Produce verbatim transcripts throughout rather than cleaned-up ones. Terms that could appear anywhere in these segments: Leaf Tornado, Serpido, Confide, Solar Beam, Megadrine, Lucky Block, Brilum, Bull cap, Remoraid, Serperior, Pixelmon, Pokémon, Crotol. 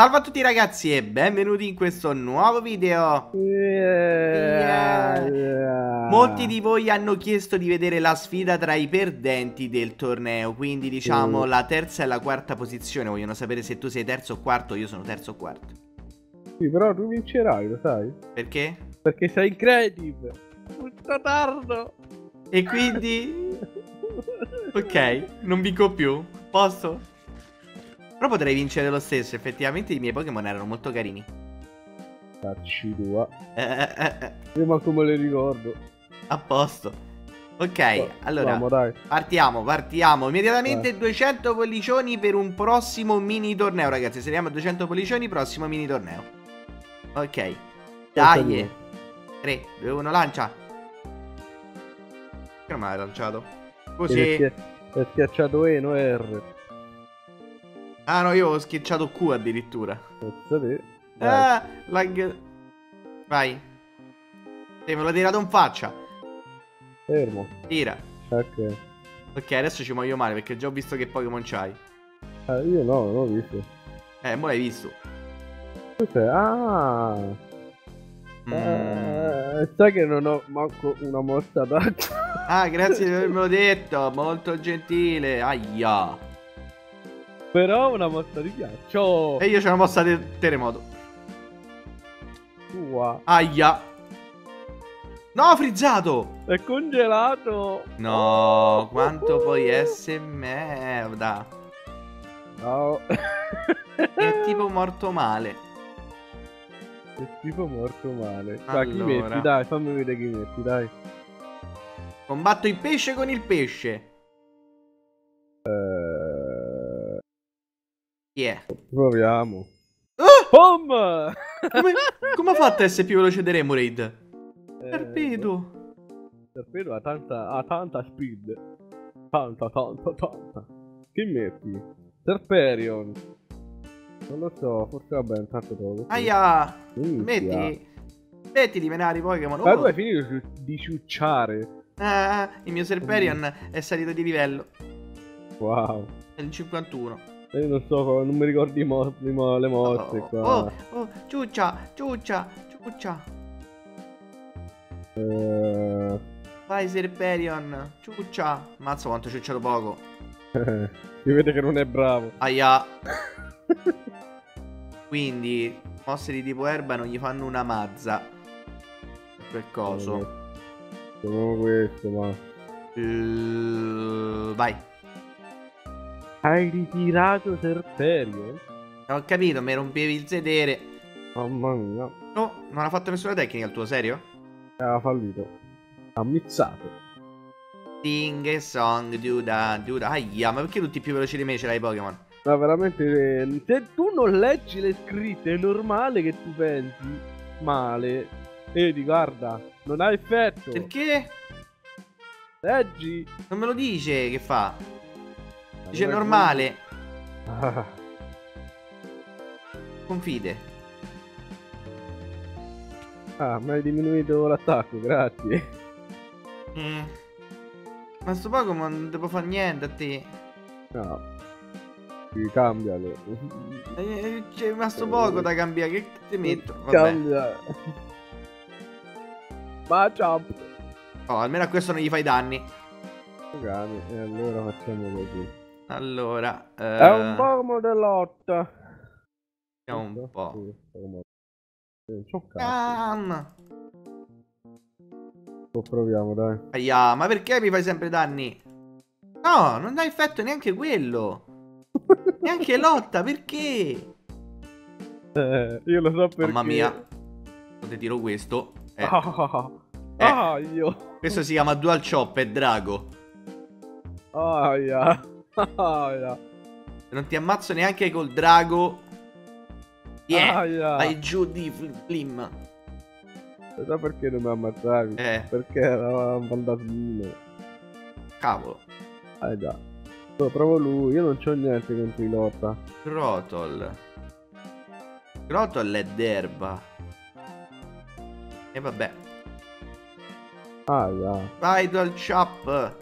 Salve a tutti ragazzi e benvenuti in questo nuovo video. yeah, yeah. Yeah. Molti di voi hanno chiesto di vedere la sfida tra i perdenti del torneo, quindi diciamo mm. la terza e la quarta posizione. Vogliono sapere se tu sei terzo o quarto. Io sono terzo o quarto. Sì, però tu vincerai, lo sai. Perché? Perché sei creative. Un tardo. E quindi... ok, non vinco più. Posso? Però potrei vincere lo stesso, effettivamente i miei Pokémon erano molto carini. Facci tua. Eh, eh, eh. Io manco me le ricordo. A posto. Ok, no, allora andiamo, dai. partiamo, partiamo. Immediatamente eh. duecento pollicioni per un prossimo mini torneo, ragazzi. Seriamo a duecento pollicioni, prossimo mini torneo. Ok. Dai. tre, due, uno, lancia. Perché non me l'hai lanciato? Così. È schiacciato E, no R. Ah no, io ho schiacciato Q addirittura. Vai. Ah, lag... Vai. Sì, me l'ho tirato in faccia. Fermo. Tira. Ok. Ok, adesso ci muoio male perché già ho visto che Pokémon c'hai. Ah, io no, non l'ho visto. Eh, mo l'hai visto. Cos'è? Ah. Mm. Eh, sai che non ho manco una mossa data. Ah, grazie di avermelo detto. Molto gentile. Aia. Però una mossa di ghiaccio. E io c'ho una mossa di terremoto. Tua. Aia. No, frizzato. È congelato. No, oh, quanto uh, puoi uh. essere merda. No. È tipo morto male. È tipo morto male. Allora. Dai, chi metti? Dai, fammi vedere chi metti, dai. Combatto il pesce con il pesce. Eh... Yeah. Proviamo. Ah! Boom! Come, come ha fatto a essere più veloce di Remoraid? Eh, Serpido. Serpido ha tanta, ha tanta speed. Tanta, tanta, tanta. Che metti? Serperior. Non lo so, forse va bene, tanto poco. Aia! Inizia. Metti. Metti di menare i Pokémon. Ma tu hai finito di ciucciare. Ah, il mio Serperion mm. è salito di livello. Wow. È il cinquantuno. Io non so, non mi ricordo mo mo le mosse qua. Oh, oh, ciuccia, ciuccia, ciuccia. Uh... Vai Serperion, ciuccia. Mazzo quanto ciucciato poco. Si vede che non è bravo. Aia. Quindi, mosse di tipo erba non gli fanno una mazza. Quel coso. Sono questo, ma... Uh, vai. Hai ritirato Serperio? Non ho capito, mi rompevi il sedere. Mamma mia. No, non ha fatto nessuna tecnica il tuo, serio? Ha fallito. Ha mizzato. Sing e song, duda, duda. Aia, ma perché tutti più veloci di me ce l'hai Pokémon? Ma veramente, eh, se tu non leggi le scritte è normale che tu pensi male. Vedi, guarda, non ha effetto. Perché? Leggi. Non me lo dice che fa. Dice normale. Ah. Confide. Ah, ma hai diminuito l'attacco, grazie. Mm. Ma sto Pokémon non devo fare niente a te. No. Cambialo. C'è rimasto poco da cambiare, che ti metto? Vabbè. Cambia. Ma ciao. Oh, almeno a questo non gli fai danni. E allora facciamo così. Allora, eh... è un Pokémon dell'otta. Vediamo un po'. Ciocca. Lo proviamo, dai. Aia, ma perché mi fai sempre danni? No, non dà effetto neanche quello. Neanche lotta, perché? Eh, io lo so perché. Mamma mia. Te tiro questo. Eh. eh. Ah, io. Questo si chiama Dual Chop e Drago. Oh, yeah. Oh, yeah. Non ti ammazzo neanche col drago. Yeah. Oh, yeah. Vai giù di flim. Non so perché non mi ammazzavi. Eh. Perché era un baldassino. Cavolo. Ah già. No, provo lui. Io non c'ho niente contro i lotta. Crotol. Crotol è d'erba. E vabbè. Ah yeah. Vai dal chop.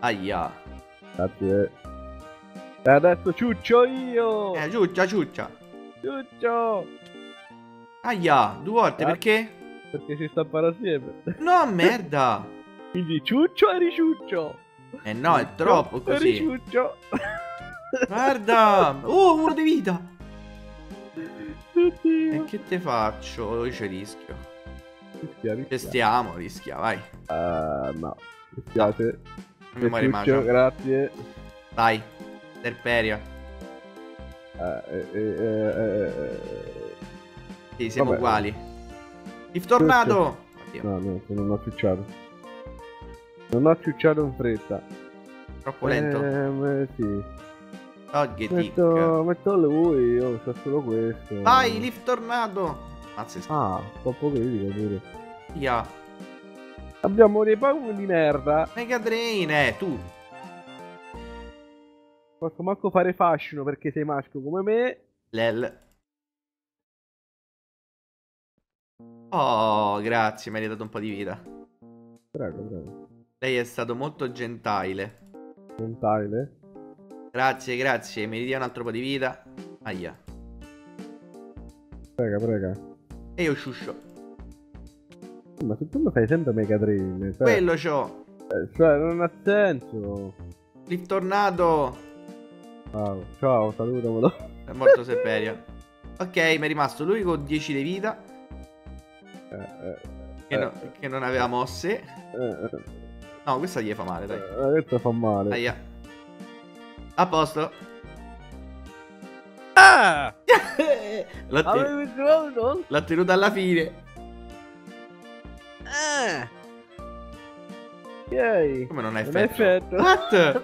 Aia. Grazie. E adesso ciuccio io! Eh, ciuccia, ciuccia! Ciuccio! Aia, due volte, ah, perché? Perché si stampano assieme. No, merda! Quindi ciuccio e riciuccio! Eh no, è troppo così! Riciuccio! Guarda! Oh, uno di vita! Oddio. E che te faccio? Io ci rischio. Rischia, rischia. Testiamo, rischia, vai! Uh, no, rischiate. No. Ciuccio, grazie. Dai, Serperia. Eh, eh, eh, eh. Sì, siamo vabbè, uguali. Leaf Tornado! Oddio. No, no, non ho ciucciato. Non ho ciucciato in fretta. Troppo lento. Eh, sì. Metto, metto lui, io so solo questo. Vai, Leaf Tornado! Mazzesco. Ah, troppo critico pure. Yeah. Abbiamo dei paumi di merda. Megadrine, eh, tu. Posso manco fare fascino perché sei maschio come me. Lel. Oh, grazie, mi hai dato un po' di vita. Prego, prego. Lei è stato molto gentile. Gentile? Grazie, grazie, mi ridia un altro po' di vita. Aia. Prega, prega. E io sciuscio. Ma se tu lo fai sempre Megadrine, cioè... Quello c'ho. Eh, cioè, non ha senso. Leaf Tornado. Ciao, ciao, salutamelo. È morto Serperio. Ok, mi è rimasto lui con dieci di vita. Eh, eh, che, no, eh, che non aveva mosse. Eh, no, questa gli fa male, dai. Eh, questa fa male. Aia. A posto. Ah! L'ho tenuto. L'ho tenuto alla fine. Ah! Yay. Come non hai effetto? What?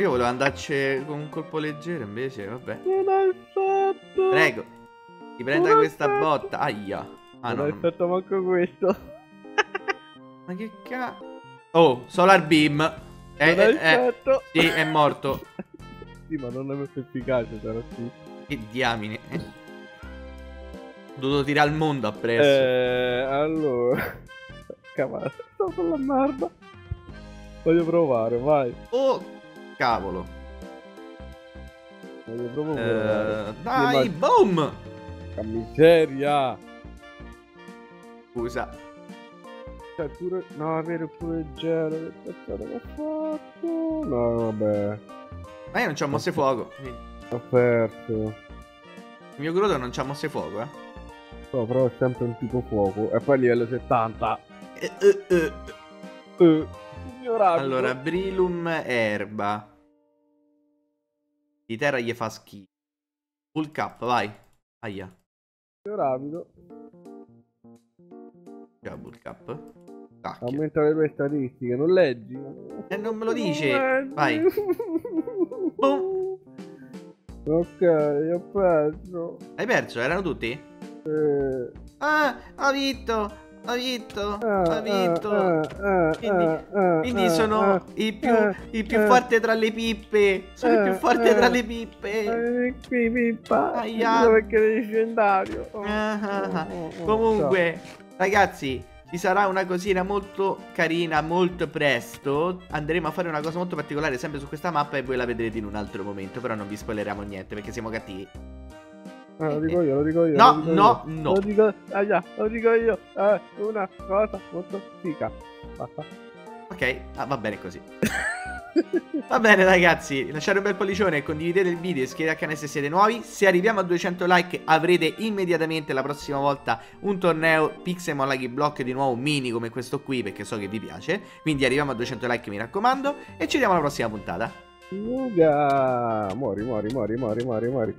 Io volevo andarci con un colpo leggero, invece, vabbè. Non hai fatto! Prego, ti prenda questa fatto. botta. Aia. Ah, non no, hai non... fatto manco questo. Ma che cazzo? Oh, Solar Beam. Eh, non eh, eh. Sì, è morto. Sì, ma non è molto efficace, sarà sì. Che diamine. Ho dovuto tirare il mondo appresso. Eh, allora. Cavolo, sto sulla merda. Voglio provare, vai. Oh. Cavolo, eh, dai, boom! Che miseria! Scusa, c'è pure. No, è vero, pure leggero. Che cazzo l'ho fatto? No, vabbè. Ma io non c'ho mosse fuoco. Ho perso. Il mio Crotol non c'ha mosse fuoco, eh. No, però è sempre un tipo fuoco. E poi a livello settanta. Eh, eh, eh. Eh. Allora, Brilum è erba. Di terra gli fa schifo. Bull cap, vai. Aia. Rapido. Già, Bull cap. Aumenta le tue statistiche, non leggi? E eh, non me lo dice. Non vai. Ok, ho perso. Hai perso? Erano tutti? Eh. Ah, ho vinto. Ho vinto, ho vinto. Quindi, quindi sono il più, il più forte tra le pippe. Sono il più forte tra le pippe. Vieni qui, pippa. Aia. Perché sei leggendario. Comunque, ragazzi, ci sarà una cosina molto carina molto presto. Andremo a fare una cosa molto particolare sempre su questa mappa e voi la vedrete in un altro momento. Però non vi spoileriamo niente perché siamo cattivi. Ah, lo dico io, lo dico io. No, dico no, io. no. Lo dico, aia, lo dico io. Eh, una cosa molto fica. Basta. Ok, ah, va bene così. Va bene ragazzi, lasciate un bel pollicione, condividete il video, iscrivetevi al canale se siete nuovi. Se arriviamo a duecento like avrete immediatamente la prossima volta un torneo Pixelmon Lucky Block di nuovo mini come questo qui perché so che vi piace. Quindi arriviamo a duecento like mi raccomando e ci vediamo alla prossima puntata. Uga, muori, muori, muori, muori, muori, muori.